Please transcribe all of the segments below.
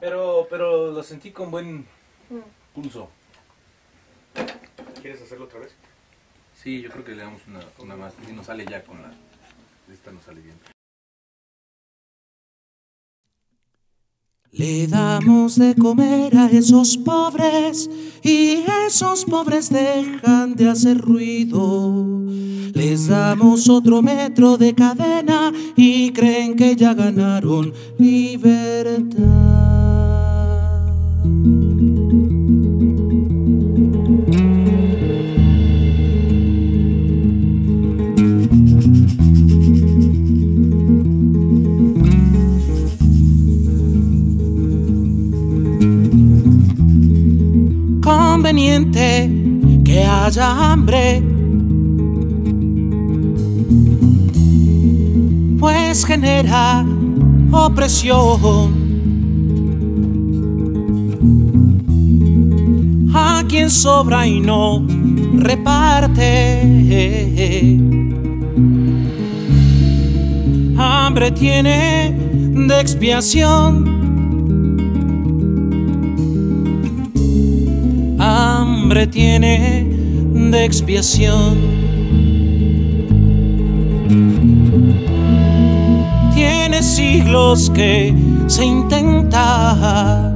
Pero lo sentí con buen pulso. ¿Quieres hacerlo otra vez? Sí, yo creo que le damos una más. Y nos sale ya con la... Esta nos sale bien. Le damos de comer a esos pobres y esos pobres dejan de hacer ruido. Les damos otro metro de cadena y creen que ya ganaron libertad. Conveniente que haya hambre, pues genera opresión a quien sobra y no reparte. Hambre tiene de expiación, hambre tiene de expiación. Tiene siglos que se intenta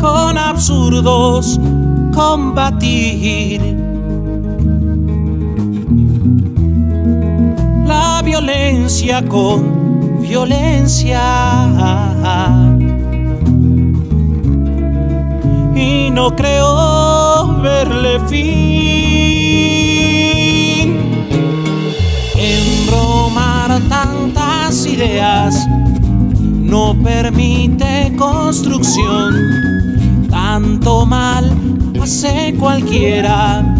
con absurdos combatir la violencia con violencia. Y no creo verle fin. Embromar tantas ideas no permite construcción. Tanto mal hace cualquiera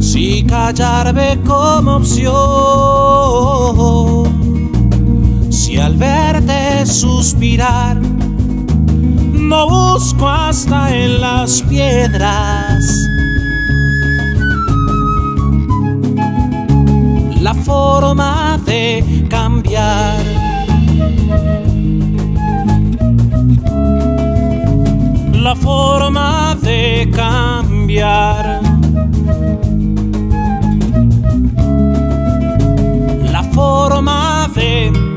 si callar ve como opción. Si al verte suspirar no busco hasta en las piedras la forma de cambiar. La forma de cambiar. La forma de cambiar.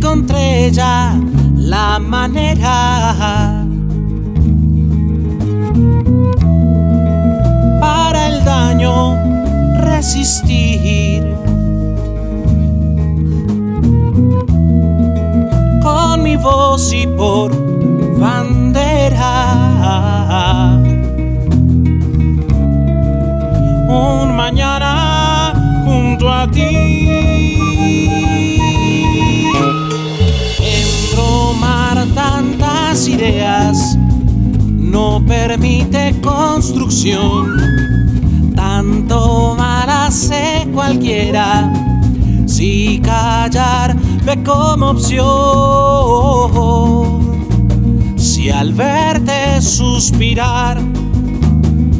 Encontré ya la manera para el daño resistir. Con mi voz y por bandera, un mañana junto a ti. Tantas ideas no permite construcción. Tanto mal hace cualquiera si callar ve como opción. Si al verte suspirar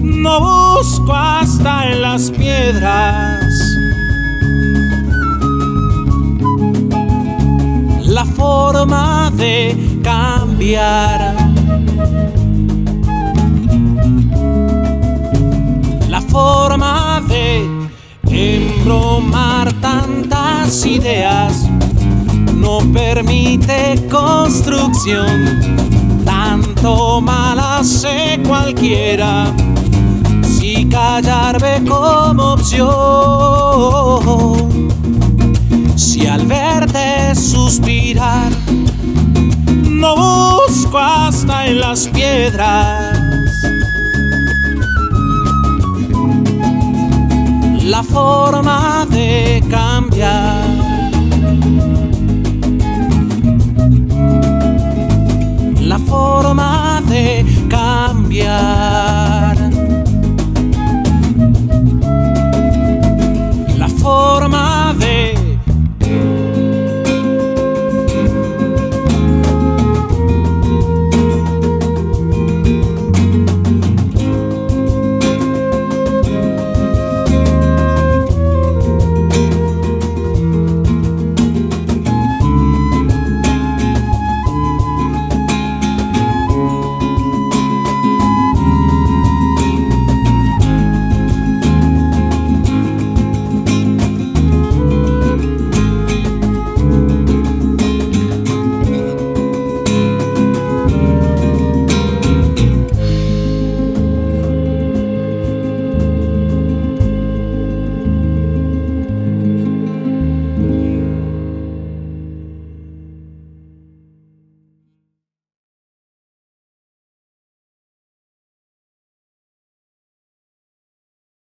no busco hasta en las piedras la forma de cambiar. La forma de embromar tantas ideas no permite construcción. Tanto mal hace cualquiera si callar ve como opción. Si al verte suspirar no busco hasta en las piedras. La forma de cambiar.